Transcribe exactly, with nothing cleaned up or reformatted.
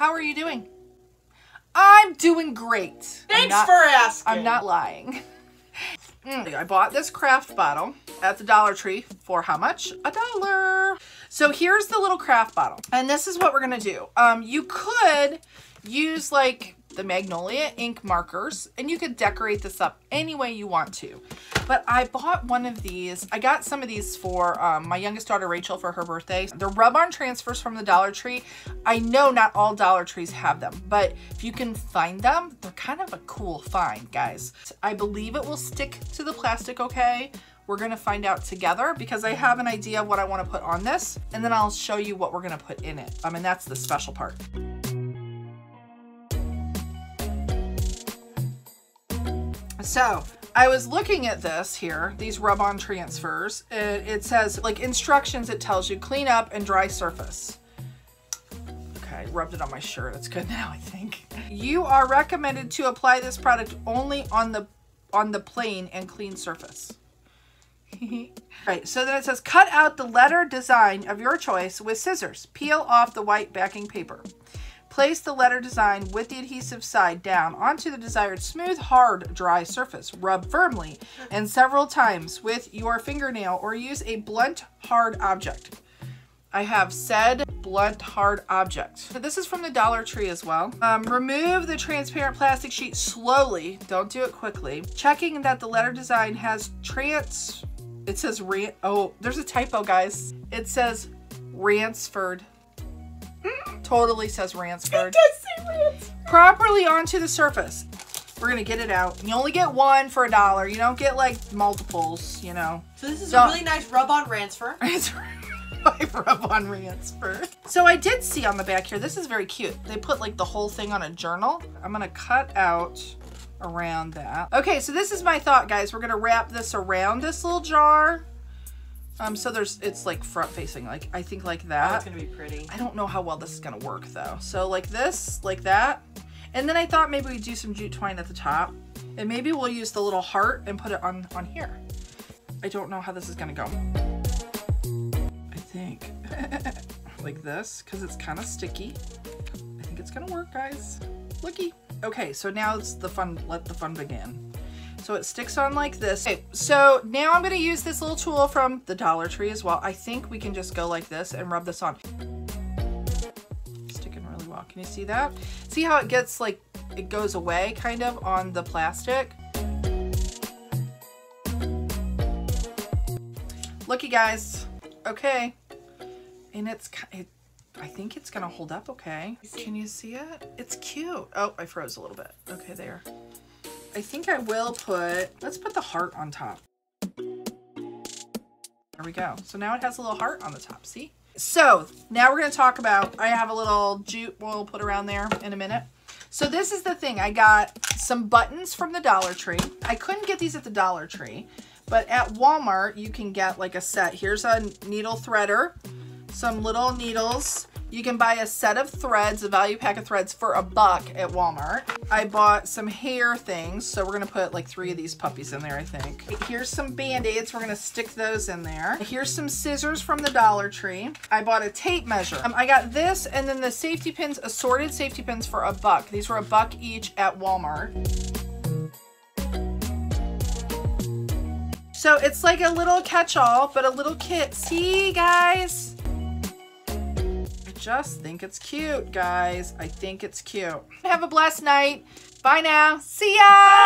How are you doing? I'm doing great. Thanks not, for asking. I'm not lying. mm. I bought this craft bottle at the Dollar Tree for how much? A dollar. So here's the little craft bottle. And this is what we're gonna do. Um, you could use like the Magnolia ink markers and you could decorate this up any way you want to. But I bought one of these. I got some of these for um, my youngest daughter, Rachel, for her birthday. They're rub-on transfers from the Dollar Tree. I know not all Dollar Trees have them, but if you can find them, they're kind of a cool find, guys. I believe it will stick to the plastic okay. We're gonna find out together because I have an idea of what I wanna put on this, and then I'll show you what we're gonna put in it. I mean, that's the special part. So I was looking at this here, these rub-on transfers. It, it says like instructions, it tells you clean up and dry surface. Okay, I rubbed it on my shirt. It's good now, I think. You are recommended to apply this product only on the on the plain and clean surface. Right, so then it says cut out the letter design of your choice with scissors. Peel off the white backing paper. Place the letter design with the adhesive side down onto the desired smooth, hard, dry surface. Rub firmly and several times with your fingernail or use a blunt, hard object. I have said blunt, hard object. So this is from the Dollar Tree as well. Um, remove the transparent plastic sheet slowly. Don't do it quickly. Checking that the letter design has trans... It says... Ran oh, there's a typo, guys. It says transferred. Totally says transferred. It does say transferred. Properly onto the surface. We're gonna get it out. You only get one for a dollar. You don't get like multiples, you know. So this is so, a really nice rub-on transfer. It's rub-on transfer. So I did see on the back here, this is very cute. They put like the whole thing on a journal. I'm gonna cut out around that. Okay, so this is my thought, guys. We're gonna wrap this around this little jar. Um, so there's, it's like front facing, like I think like that. Oh, it's gonna be pretty. I don't know how well this is gonna work though. So like this, like that. And then I thought maybe we'd do some jute twine at the top and maybe we'll use the little heart and put it on, on here. I don't know how this is gonna go. I think like this, cause it's kind of sticky. I think it's gonna work, guys. Looky. Okay, so now it's the fun, let the fun begin. So it sticks on like this. Okay, so now I'm gonna use this little tool from the Dollar Tree as well. I think we can just go like this and rub this on. Sticking really well, can you see that? See how it gets like, it goes away kind of on the plastic? Looky guys, okay. And it's, it, I think it's gonna hold up okay. Can you see it? It's cute. Oh, I froze a little bit. Okay, there. I think I will put, let's put the heart on top. There we go. So now it has a little heart on the top, see? So now we're gonna talk about, I have a little jute we'll put around there in a minute. So this is the thing, I got some buttons from the Dollar Tree. I couldn't get these at the Dollar Tree, but at Walmart you can get like a set. Here's a needle threader, some little needles. You can buy a set of threads, a value pack of threads for a buck at Walmart. I bought some hair things, so we're gonna put like three of these puppies in there, I think. Here's some Band-Aids, we're gonna stick those in there. Here's some scissors from the Dollar Tree. I bought a tape measure. Um, I got this and then the safety pins, assorted safety pins for a buck. These were a buck each at Walmart. So it's like a little catch-all, but a little kit. See, guys? Just think it's cute, guys. I think it's cute. Have a blessed night. Bye now. See ya.